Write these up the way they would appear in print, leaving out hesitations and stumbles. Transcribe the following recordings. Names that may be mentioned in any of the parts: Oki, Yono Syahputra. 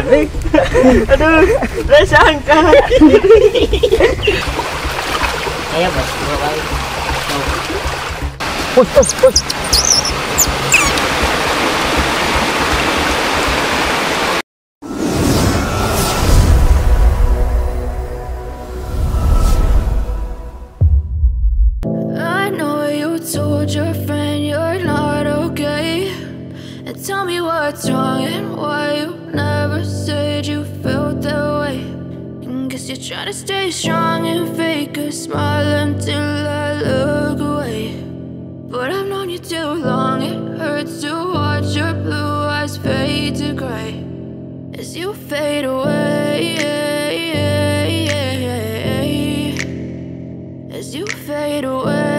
Aduh, terus angkat. Ayo bos, bawa balik. Push. Tell me what's wrong and why you never said you felt that way. And guess you're trying to stay strong and fake a smile until I look away. But I've known you too long, it hurts to watch your blue eyes fade to gray as you fade away, as you fade away.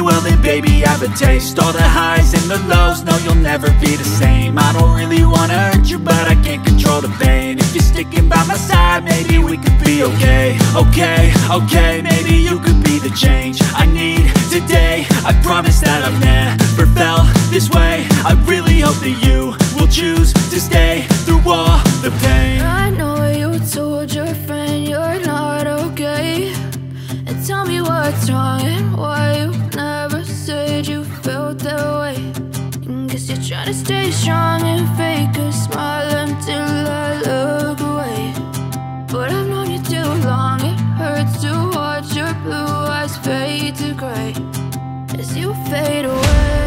Well then baby I have a taste. All the highs and the lows, no you'll never be the same. I don't really wanna hurt you but I can't control the pain. If you're sticking by my side maybe we could be okay. Okay, maybe you could be the change I need today. I promise that I've never felt this way. I really hope that you will choose to stay through all the pain. I know you told your friend you're not okay. And tell me what's wrong and why you never said you felt that way. And guess you're trying to stay strong and fake a smile until I look away. But I've known you too long, it hurts to watch your blue eyes fade to gray as you fade away.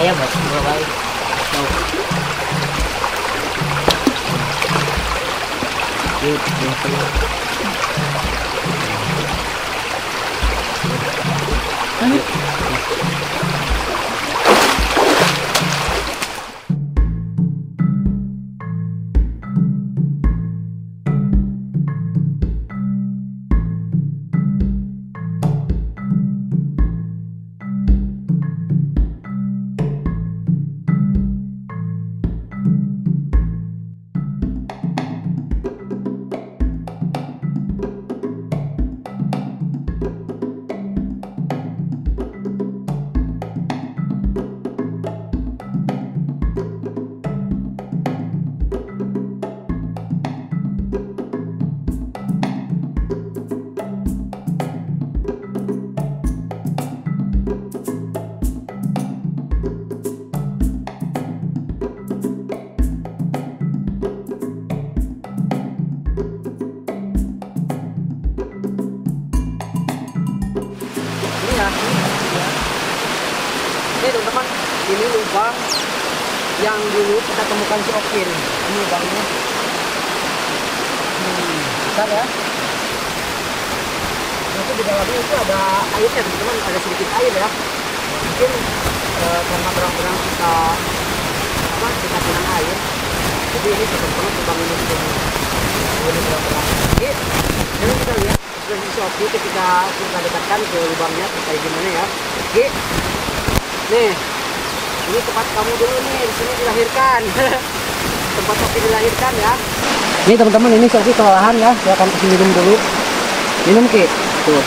Ayo bos, bawa balik. Teman-teman, ini lubang yang dulu kita temukan si Oki. Ini lubangnya besar ya. Nanti di dalamnya itu ada airnya teman-teman, ada sedikit air ya. mungkin karena berang-berang kita dengan air, jadi ini betul-betul lubang ini kemudian berang-berang sedikit. Jadi kita lihat ekspresi Oki ketika kita dekatkan ke lubangnya kayak gimana ya. Oke, nih ini tempat kamu dulu nih, di sini dilahirkan. Tempat Oki dilahirkan ya. Ini teman-teman, ini Oki kelelahan ya, saya akan kasih minum dulu. Minum Ki, tuh.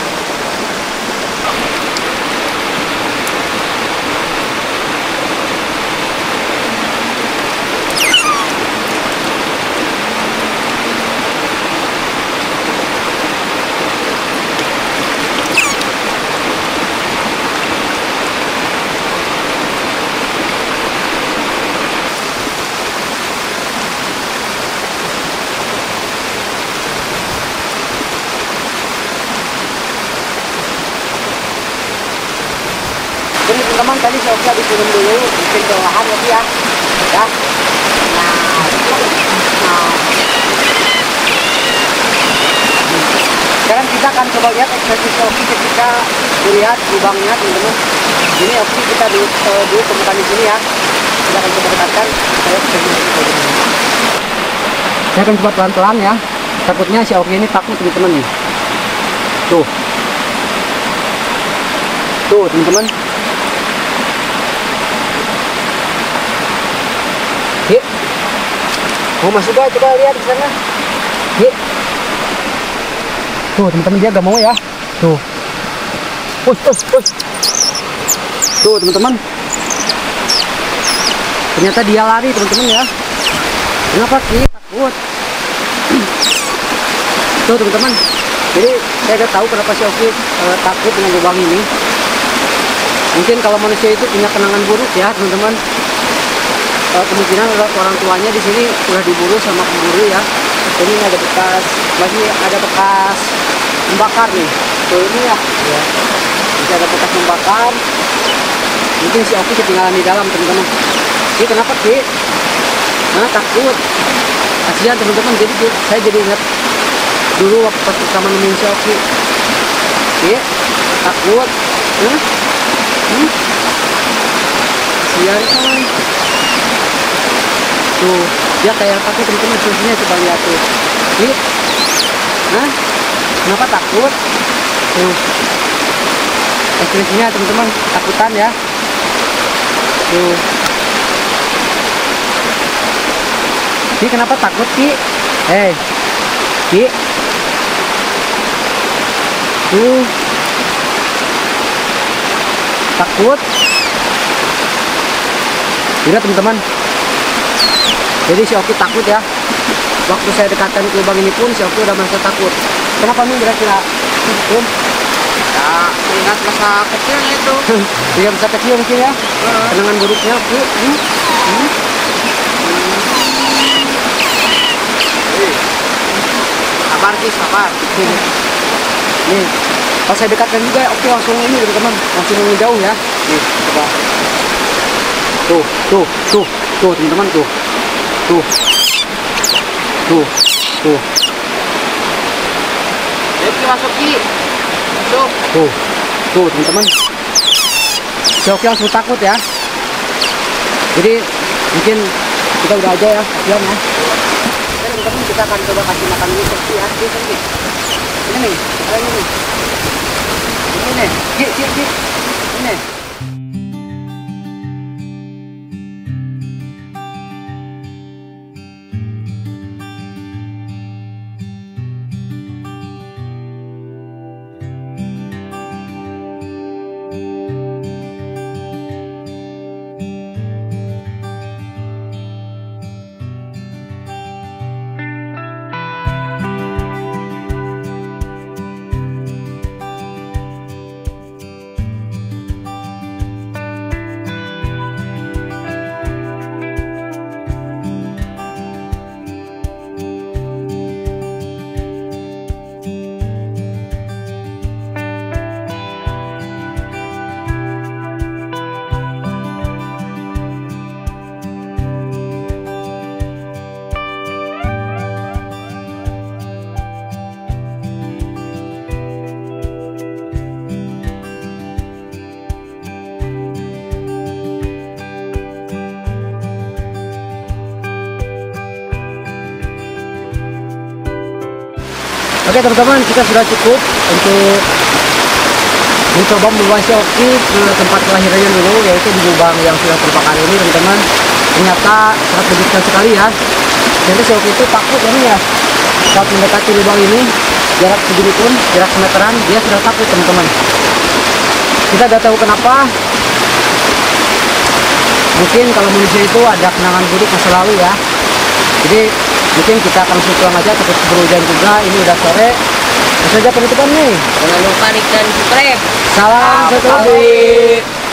Teman-teman, tadi saya habis turun dulu, bikin kelelahan lagi ya. Ya. Nah. Sekarang kita akan coba lihat ekspresi Oki ketika melihat lubangnya, teman-teman. Ini Oki kita dulu temukan di sini ya. Kita akan coba dekatkan. Saya akan coba pelan-pelan ya. Takutnya si Oki ini takut, teman-teman. Tuh. Tuh, teman-teman. Yuk, mau masuk gak? Coba lihat di sana. Yuk, tuh teman-teman, dia gak mau ya. Tuh, push. Tuh teman-teman, ternyata dia lari teman-teman ya. Kenapa sih takut? Tuh teman-teman, jadi saya udah tahu kenapa si Oki takut dengan lubang ini. Mungkin kalau manusia itu punya kenangan buruk ya teman-teman. Kemungkinan orang tuanya di sini sudah diburu sama pemburu ya. Ini ada bekas, membakar nih. Tuh ini ya. Ini ada bekas membakar. Mungkin si Oki ketinggalan di dalam teman-teman. Ini kenapa Ki? Nah, takut. Kasihan teman-teman. Jadi saya jadi ingat dulu waktu pertama nemuin si Oki. Ki, takut. Kasihan teman. Tuh, dia kayak takut teman-teman, sisinya coba lihat tuh. Nih. Nah, kenapa takut? Tuh. Ekspresinya teman-teman, takutan ya. Tuh. Ki, kenapa takut Ki? Hei. Ki. Tuh. Takut. Lihat teman-teman. Jadi si Oki takut ya. Waktu saya dekatkan ke lubang ini pun si Oki udah merasa takut. Kenapa nih kira-kira? Ya, ingat masa kecilnya itu. Iya, masa kecil mungkin ya. Kenangan buruknya Oki. Sabar Ki, sabar. Nih, pas saya dekatkan juga Oki langsung ini teman-teman, langsung menjauh ya. Nih, coba. Tuh teman-teman tuh. Tuh. Yuk masuk Ki. Tuh teman-teman. Si Oki langsung takut ya. Jadi mungkin kita udah aja ya, diam ya. Teman-teman, kita akan coba kasih makan ini ke Ki. Ini nih, ini nih. Ki. Ini nih. Oke teman-teman, kita sudah cukup untuk mencoba melunasi Oki ke tempat kelahirannya dulu, yaitu di lubang yang sudah terbakar ini teman-teman. Ternyata sangat menyedihkan sekali ya. Jadi si Oki itu takut ini ya, saat mendekati lubang ini jarak segini pun, jarak semeteran, dia sudah takut teman-teman. Kita tidak tahu kenapa. Mungkin kalau manusia itu ada kenangan buruk masa lalu ya. Jadi mungkin kita akan pulang aja, takut hujan juga. Ini udah sore. Terus aja penutupan nih. Jangan lupa like dan subscribe. Salam satu.